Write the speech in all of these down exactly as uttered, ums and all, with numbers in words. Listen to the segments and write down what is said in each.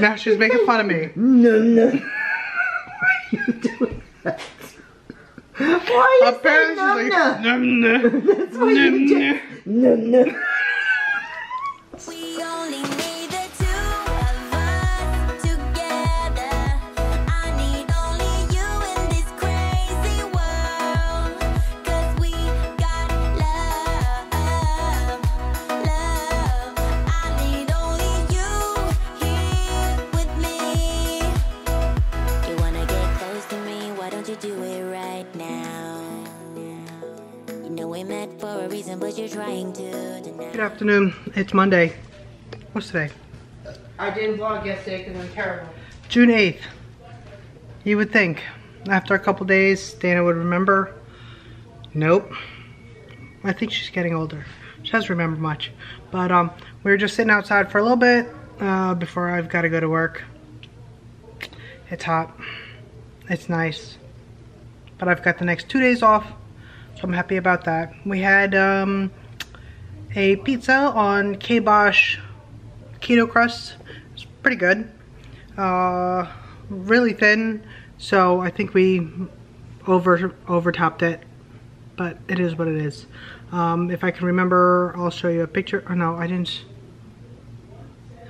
Now she's making fun of me. No, no. Why are you doing that? Why are you saying no, she's no? Like, no, no. That's why no, you do. No, no. No. Good afternoon. It's Monday. What's today? I didn't vlog yesterday because I'm terrible. June eighth. You would think after a couple days Dana would remember. Nope. I think she's getting older. She doesn't remember much. But um, we were just sitting outside for a little bit uh, before I've got to go to work. It's hot. It's nice. But I've got the next two days off. So I'm happy about that. We had um, a pizza on Kbosh keto crust. It's pretty good. Uh, really thin, so I think we over overtopped it, but it is what it is. Um, if I can remember, I'll show you a picture. Oh no, I didn't.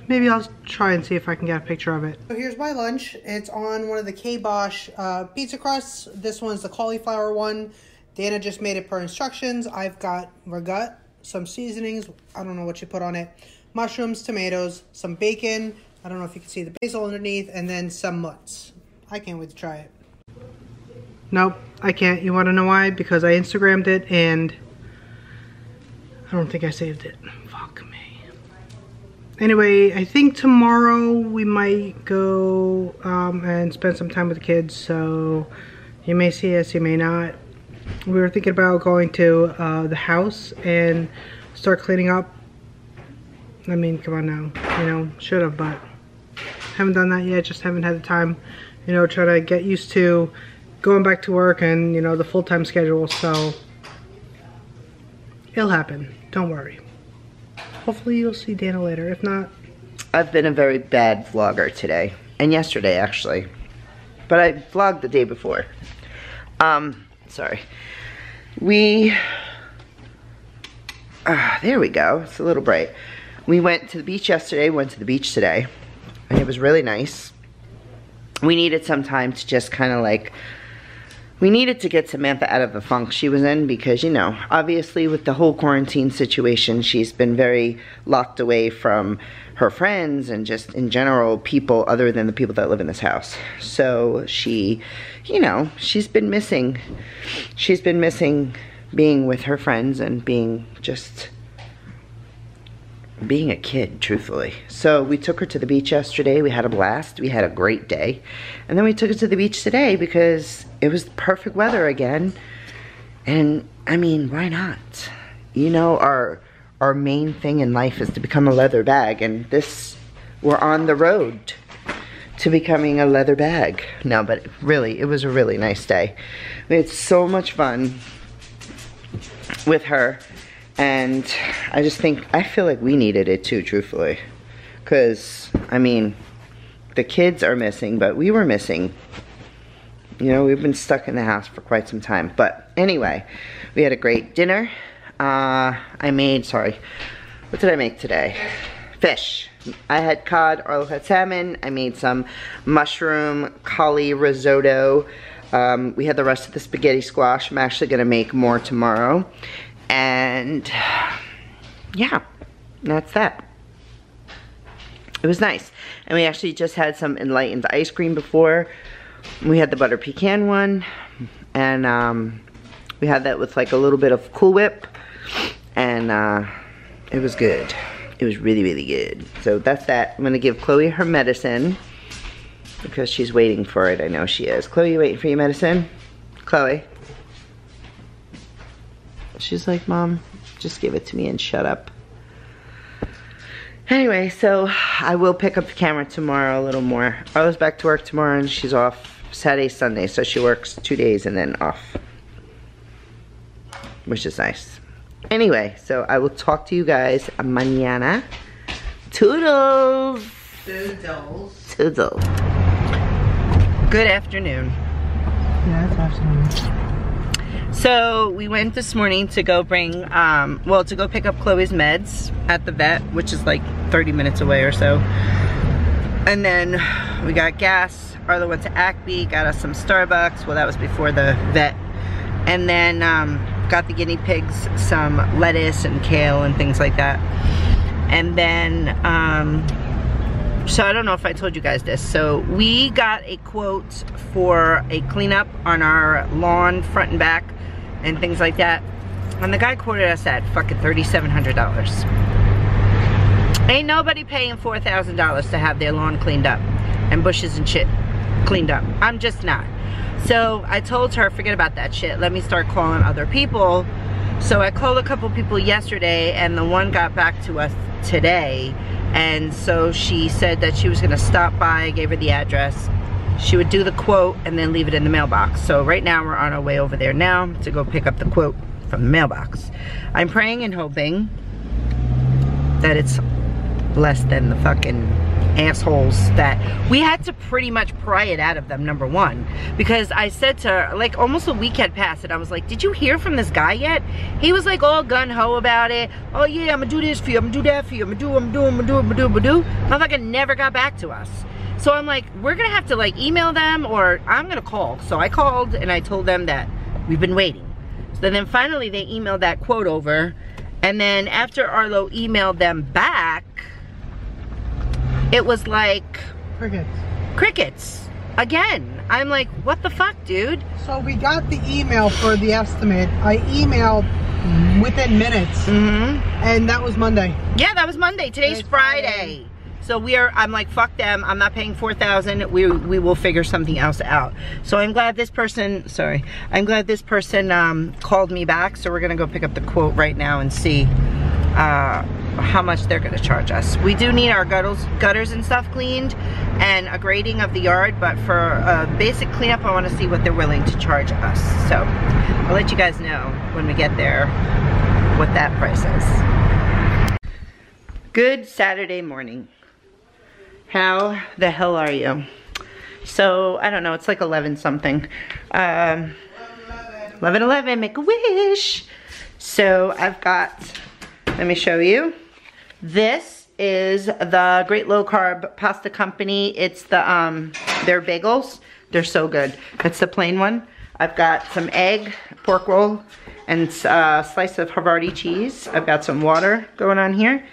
Maybe I'll try and see if I can get a picture of it. So here's my lunch. It's on one of the Kbosh uh, pizza crusts. This one's the cauliflower one. Dana just made it per instructions. I've got ragut, some seasonings, I don't know what you put on it, mushrooms, tomatoes, some bacon, I don't know if you can see the basil underneath, and then some mutts. I can't wait to try it. Nope, I can't. You want to know why? Because I Instagrammed it and I don't think I saved it. Fuck me. Anyway, I think tomorrow we might go um, and spend some time with the kids, so you may see us, you may not. We were thinking about going to uh, the house and start cleaning up. I mean, come on now. You know, should have, but haven't done that yet. Just haven't had the time. You know, try to get used to going back to work and, you know, the full-time schedule. So, it'll happen. Don't worry. Hopefully you'll see Dana later. If not... I've been a very bad vlogger today. And yesterday, actually. But I vlogged the day before. Um... Sorry. We, uh, there we go. It's a little bright. We went to the beach yesterday, went to the beach today, and it was really nice. We needed some time to just kind of like, we needed to get Samantha out of the funk she was in because, you know, obviously with the whole quarantine situation, she's been very locked away from her friends and just in general people other than the people that live in this house. So she, you know, she's been missing, she's been missing being with her friends and being just, being a kid, truthfully. So we took her to the beach yesterday. We had a blast. We had a great day. And then we took her to the beach today because it was perfect weather again. And I mean, why not? You know, our... Our main thing in life is to become a leather bag, and this, we're on the road to becoming a leather bag. No, but really, it was a really nice day. We had so much fun with her, and I just think, I feel like we needed it too, truthfully. Because, I mean, the kids are missing, but we were missing. You know, we've been stuck in the house for quite some time. But anyway, we had a great dinner. Uh, I made, sorry, what did I make today? Fish. I had cod, ArLo had salmon, I made some mushroom cauli risotto. Um, we had the rest of the spaghetti squash. I'm actually going to make more tomorrow. And, yeah, that's that. It was nice. And we actually just had some Enlightened ice cream before. We had the butter pecan one. And, um, we had that with like a little bit of Cool Whip. And uh, it was good. It was really, really good. So that's that. I'm going to give Chloe her medicine because she's waiting for it. I know she is. Chloe, you waiting for your medicine? Chloe. She's like, Mom, just give it to me and shut up. Anyway, so I will pick up the camera tomorrow a little more. Arlo's back to work tomorrow and she's off Saturday, Sunday. So she works two days and then off, which is nice. Anyway, so I will talk to you guys mañana. Toodles! Toodles. Toodles. Good afternoon. Yeah, it's afternoon. So we went this morning to go bring, um, well, to go pick up Chloe's meds at the vet, which is like thirty minutes away or so. And then we got gas. ArLo went to Acme, got us some Starbucks. Well, that was before the vet. And then um, got the guinea pigs some lettuce and kale and things like that. And then, um, so I don't know if I told you guys this. So we got a quote for a cleanup on our lawn, front and back, and things like that. And the guy quoted us at fucking thirty-seven hundred dollars. Ain't nobody paying four thousand dollars to have their lawn cleaned up and bushes and shit cleaned up. I'm just not. So I told her, forget about that shit. Let me start calling other people. So I called a couple people yesterday, and the one got back to us today. And so she said that she was gonna stop by. I gave her the address. She would do the quote and then leave it in the mailbox. So right now we're on our way over there now to go pick up the quote from the mailbox. I'm praying and hoping that it's less than the fucking assholes that we had to pretty much pry it out of them, number one, because I said to her, like, almost a week had passed, and I was like, did you hear from this guy yet? He was like all gun-ho about it. Oh yeah, I'm gonna do this for you, I'm gonna do that for you, I'm gonna do, I'm gonna do, I'm gonna do, I'm gonna do, I'm gonna do. Motherfucker never got back to us. So I'm like, we're gonna have to like email them, or I'm gonna call. So I called and I told them that we've been waiting. So then finally they emailed that quote over, and then after ArLo emailed them back, it was like crickets. Crickets again. I'm like, what the fuck, dude? So we got the email for the estimate. I emailed within minutes, mm-hmm. and that was Monday. Yeah, that was Monday. Today's Today's Friday. Friday. So we are. I'm like, fuck them. I'm not paying four thousand. We we will figure something else out. So I'm glad this person. Sorry, I'm glad this person um, called me back. So we're gonna go pick up the quote right now and see. Uh, how much they're gonna charge us. We do need our gutters, gutters and stuff cleaned, and a grading of the yard, but for a basic cleanup, I wanna see what they're willing to charge us. So, I'll let you guys know when we get there what that price is. Good Saturday morning. How the hell are you? So, I don't know, it's like eleven something. Um, eleven eleven, make a wish. So, I've got, let me show you. This is the Great Low Carb Pasta Company. It's the, um, their bagels. They're so good. That's the plain one. I've got some egg, pork roll, and a slice of Havarti cheese. I've got some water going on here.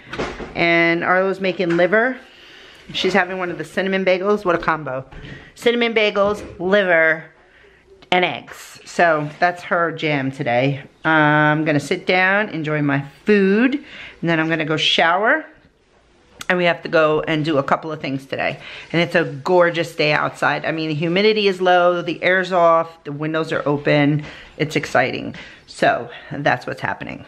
And ArLo's making liver. She's having one of the cinnamon bagels. What a combo. Cinnamon bagels, liver, and eggs. So that's her jam today. Uh, I'm gonna sit down, enjoy my food, and then I'm gonna go shower, and we have to go and do a couple of things today. And it's a gorgeous day outside. I mean, the humidity is low, the air's off, the windows are open. It's exciting. So that's what's happening.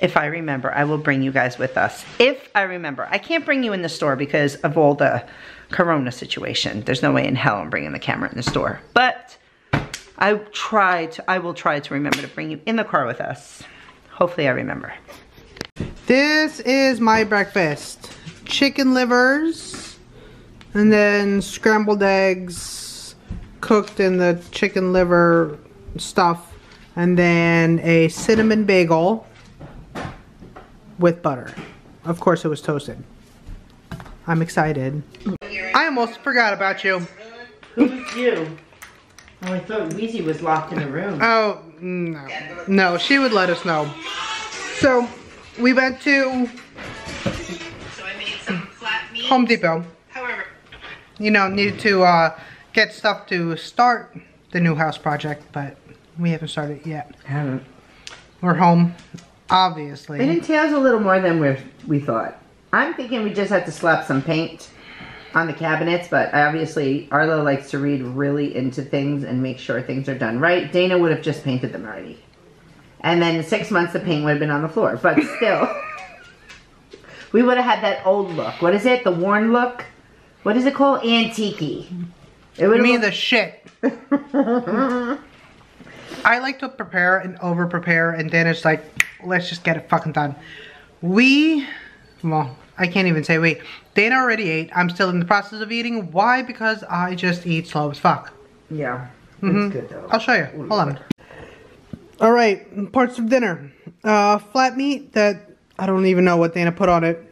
If I remember, I will bring you guys with us. If I remember, I can't bring you in the store because of all the Corona situation. There's no way in hell I'm bringing the camera in the store, but I try to, I will try to remember to bring you in the car with us. Hopefully I remember. This is my breakfast. Chicken livers, and then scrambled eggs cooked in the chicken liver stuff, and then a cinnamon bagel with butter. Of course it was toasted. I'm excited. I almost forgot about you. Who's you? Oh, I thought Weezy was locked in a room. Oh, no. No, she would let us know. So, we went to so I made some flat meat. Home Depot. However, you know, needed to uh, get stuff to start the new house project, but we haven't started yet. I haven't. We're home, obviously. It entails a little more than we we thought. I'm thinking we just have to slap some paint on the cabinets, but obviously ArLo likes to read really into things and make sure things are done right. Dana would have just painted them already. And then in six months the paint would have been on the floor, but still. We would have had that old look. What is it? The worn look? What is it called? Antique-y. It would mean the shit. I like to prepare and over-prepare, and Dana's like, let's just get it fucking done. We, well, I can't even say we. Dana already ate. I'm still in the process of eating. Why? Because I just eat slow as fuck. Yeah. Mm-hmm. It's good though. I'll show you. Ooh, hold on. All right, parts of dinner. Uh, flat meat that I don't even know what Dana put on it.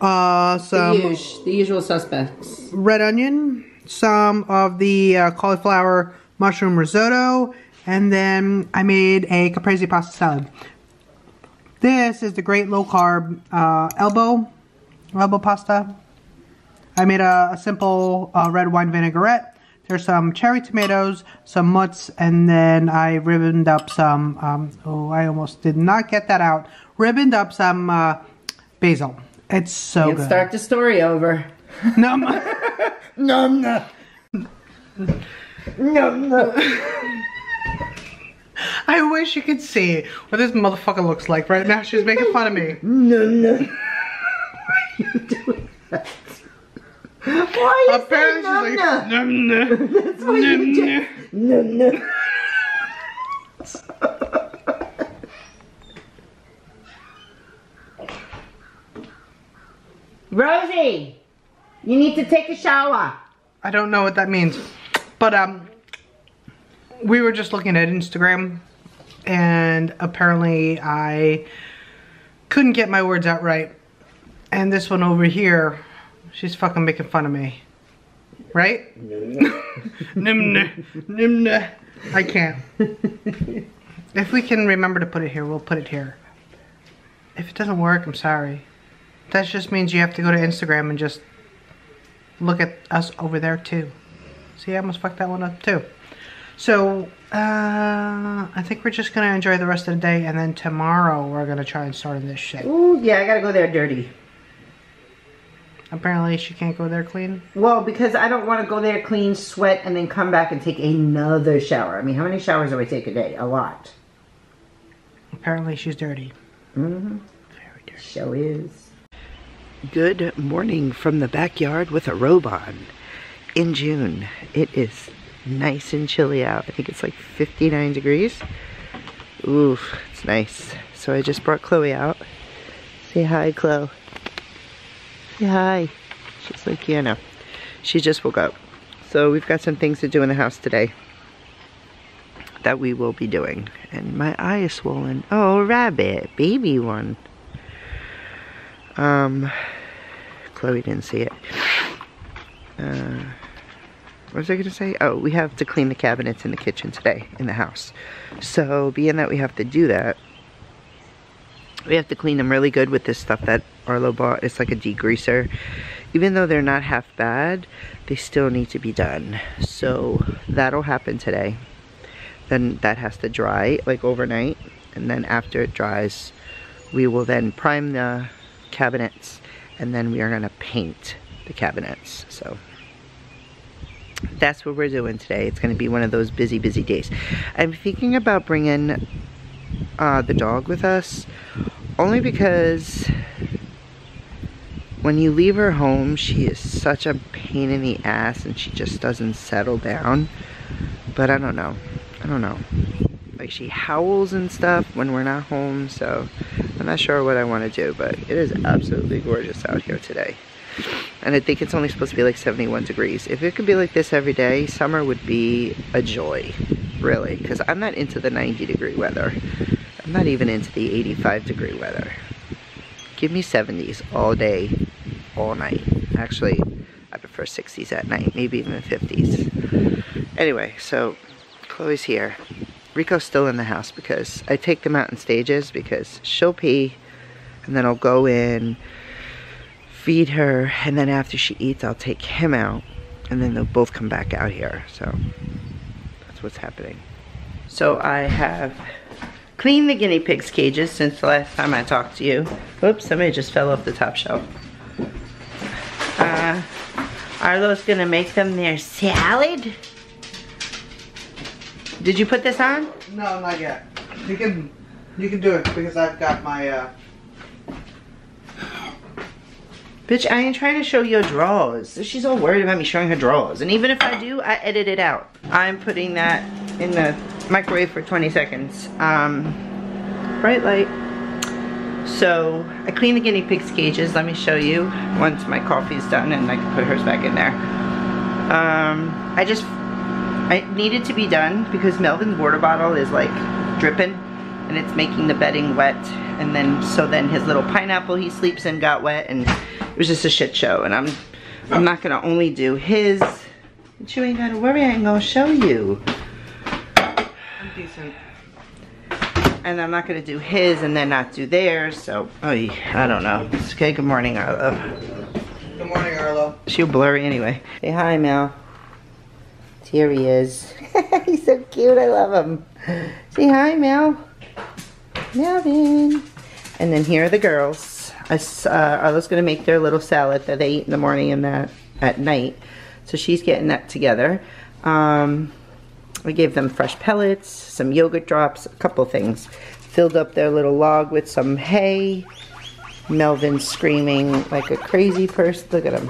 Uh, some the, us the usual suspects. Red onion, some of the uh, cauliflower mushroom risotto, and then I made a caprese pasta salad. This is the Great Low Carb uh, elbow, elbow pasta. I made a, a simple uh, red wine vinaigrette. There's some cherry tomatoes, some mutts, and then I ribboned up some, um, oh, I almost did not get that out. Ribboned up some uh, basil. It's so Can't good. Start the story over. Num. Num. Num. Num. I wish you could see what this motherfucker looks like right now. She's making fun of me. Num. Num. Why are you doing that? Why are you Apparently saying num, she's num, like, num, That's what num, you just, num, num. Rosie, you need to take a shower. I don't know what that means. But um, we were just looking at Instagram, and apparently I couldn't get my words out right. And this one over here, she's fucking making fun of me. Right? Nimna. Nimna. I can't. If we can remember to put it here, we'll put it here. If it doesn't work, I'm sorry. That just means you have to go to Instagram and just look at us over there too. See, I almost fucked that one up too. So, uh, I think we're just gonna enjoy the rest of the day, and then tomorrow we're gonna try and start this shit. Ooh, yeah, I gotta go there dirty. Apparently she can't go there clean? Well, because I don't want to go there clean, sweat, and then come back and take another shower. I mean, how many showers do I take a day? A lot. Apparently she's dirty. Mm-hmm. Very dirty. Show is. Good morning from the backyard with a robe on. In June, it is nice and chilly out. I think it's like fifty-nine degrees. Oof, it's nice. So I just brought Chloe out. Say hi, Chloe. Say hi. She's like, yeah, no. She just woke up. So we've got some things to do in the house today that we will be doing. And my eye is swollen. Oh, rabbit, baby one. Um, Chloe didn't see it. Uh, what was I gonna say? Oh, we have to clean the cabinets in the kitchen today, in the house. So, being that we have to do that, we have to clean them really good with this stuff that ArLo bought. It's like a degreaser. Even though they're not half bad, they still need to be done. So, that'll happen today. Then that has to dry, like overnight. And then after it dries, we will then prime the cabinets, and then we are going to paint the cabinets. So that's what we're doing today. It's going to be one of those busy busy days. I'm thinking about bringing uh, the dog with us, only because when you leave her home, she is such a pain in the ass, and she just doesn't settle down. But I don't know, I don't know like, she howls and stuff when we're not home, so I'm not sure what I want to do, but it is absolutely gorgeous out here today. And I think it's only supposed to be like seventy-one degrees. If it could be like this every day, summer would be a joy, really, because I'm not into the ninety degree weather. I'm not even into the eighty-five degree weather. Give me seventies all day, all night. Actually, I prefer sixties at night, maybe even fifties. Anyway, so Chloe's here. Rico's still in the house because I take them out in stages, because she'll pee and then I'll go in, feed her, and then after she eats I'll take him out, and then they'll both come back out here. So that's what's happening. So I have cleaned the guinea pigs' cages since the last time I talked to you. Oops, somebody just fell off the top shelf. Uh, ArLo's gonna make them their salad. Did you put this on? No, not yet. You can, you can do it, because I've got my, uh... Bitch, I ain't trying to show your drawers. She's all worried about me showing her drawers. And even if I do, I edit it out. I'm putting that in the microwave for twenty seconds. Um, bright light. So I cleaned the guinea pig's cages. Let me show you once my coffee's done and I can put hers back in there. Um, I just, I needed to be done because Melvin's water bottle is like dripping and it's making the bedding wet. And then, so then his little pineapple he sleeps in got wet and it was just a shit show. And I'm, I'm not gonna only do his, but you ain't gotta worry, I ain't gonna show you. I'm decent. And I'm not gonna do his and then not do theirs, so, oh, I don't know. It's okay, good morning, ArLo. Good morning, ArLo. She'll blurry anyway. Say hi, Mel. Here he is. He's so cute, I love him. Say hi, Mel. Melvin. And then here are the girls. I, uh, ArLo's gonna make their little salad that they eat in the morning and that at night. So she's getting that together. Um, We gave them fresh pellets, some yogurt drops, a couple things. Filled up their little log with some hay. Melvin's screaming like a crazy person. Look at him.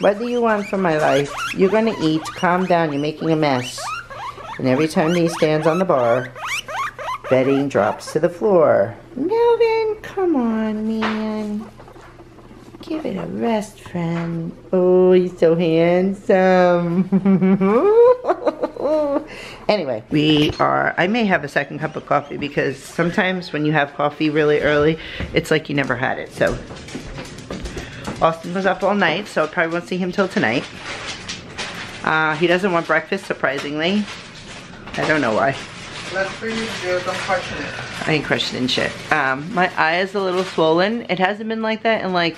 What do you want from my life? You're gonna eat. Calm down. You're making a mess. And every time he stands on the bar, bedding drops to the floor. Melvin, come on, man. Give it a rest, friend. Oh, he's so handsome. Anyway, we are, I may have a second cup of coffee because sometimes when you have coffee really early, it's like you never had it. So Austin was up all night, so I probably won't see him till tonight. Uh, he doesn't want breakfast, surprisingly. I don't know why. That's for you to do, don't question it. I ain't questioning shit. Um, my eye is a little swollen. It hasn't been like that in like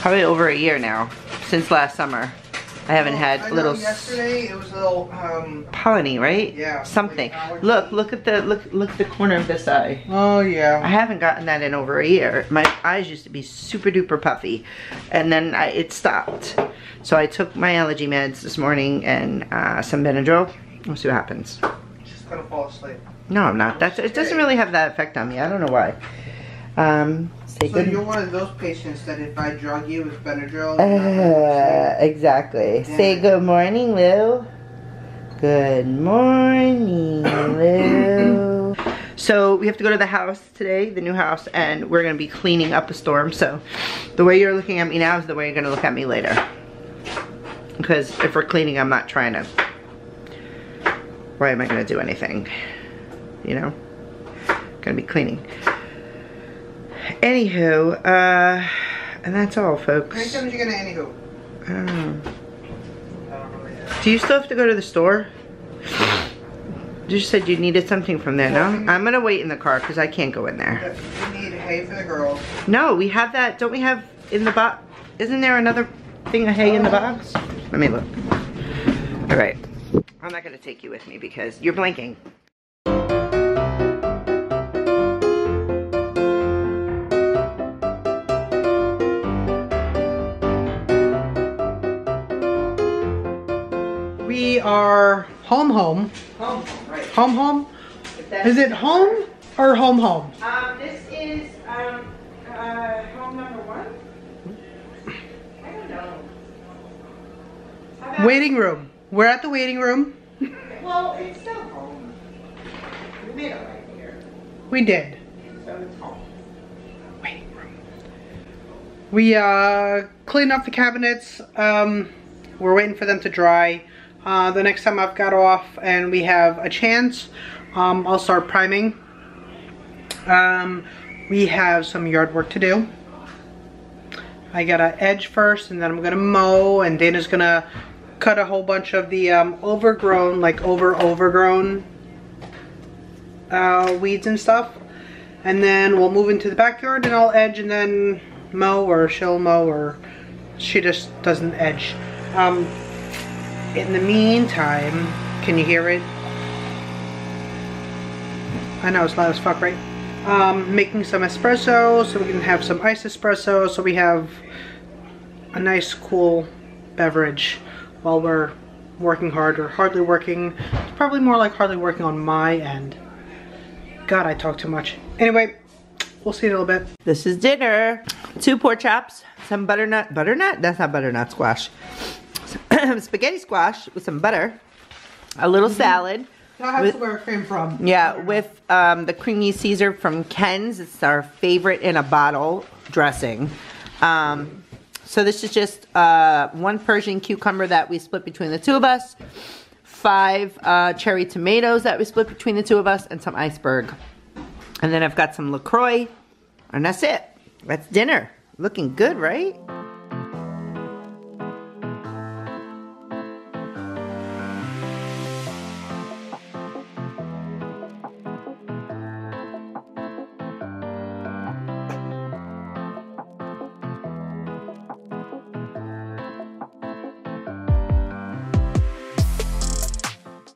probably over a year now, since last summer. I haven't oh, had I little. Know, yesterday it was a little um, pollen-y, right? Yeah. Something. Like look, look at the look, look at the corner of this eye. Oh yeah. I haven't gotten that in over a year. My eyes used to be super duper puffy, and then I, it stopped. So I took my allergy meds this morning and uh, some Benadryl. We'll see what happens. You're just gonna fall asleep. No, I'm not. That's it. Doesn't really have that effect on me. I don't know why. Um, so good. You're one of those patients that if I drug you with Benadryl... Uh, exactly. Damn. Say good morning, Lou. Good morning, Lou. So we have to go to the house today, the new house, and we're going to be cleaning up a storm. So the way you're looking at me now is the way you're going to look at me later. Because if we're cleaning, I'm not trying to... Why am I going to do anything? You know? Going to be cleaning. Anywho, uh, and that's all, folks. Next time you're gonna anywho. I don't know. Do you still have to go to the store? You said you needed something from there, no? I'm gonna wait in the car because I can't go in there. We need hay for the girls. No, we have that. Don't we have in the box? Isn't there another thing of hay in the box? Let me look. All right. I'm not gonna take you with me because you're blinking. We are home home. Home home, right. Home home? Is it home or home home? Um, this is um, uh, home number one? I don't know. Waiting room. We're at the waiting room. Well, it's still home. We made it right here. We did. So it's home. Waiting room. We uh, cleaned up the cabinets. Um, we're waiting for them to dry. Uh, the next time I've got off and we have a chance, um, I'll start priming. Um, we have some yard work to do. I gotta edge first and then I'm gonna mow, and Dana's gonna cut a whole bunch of the um, overgrown, like over overgrown uh, weeds and stuff. And then we'll move into the backyard and I'll edge and then mow, or she'll mow, or she just doesn't edge. Um, In the meantime, can you hear it? I know it's loud as fuck, right? Um, making some espresso so we can have some iced espresso so we have a nice cool beverage while we're working hard, or hardly working. It's probably more like hardly working on my end. God, I talk too much. Anyway, we'll see you in a little bit. This is dinner. Two pork chops, some butternut, butternut? That's not butternut, squash. Spaghetti squash with some butter, a little mm-hmm. salad, That's where it came from. Yeah, with um, the creamy Caesar from Ken's. It's our favorite in a bottle dressing. Um, so this is just uh, one Persian cucumber that we split between the two of us, five uh, cherry tomatoes that we split between the two of us, and some iceberg. And then I've got some LaCroix, and that's it. That's dinner. Looking good, right?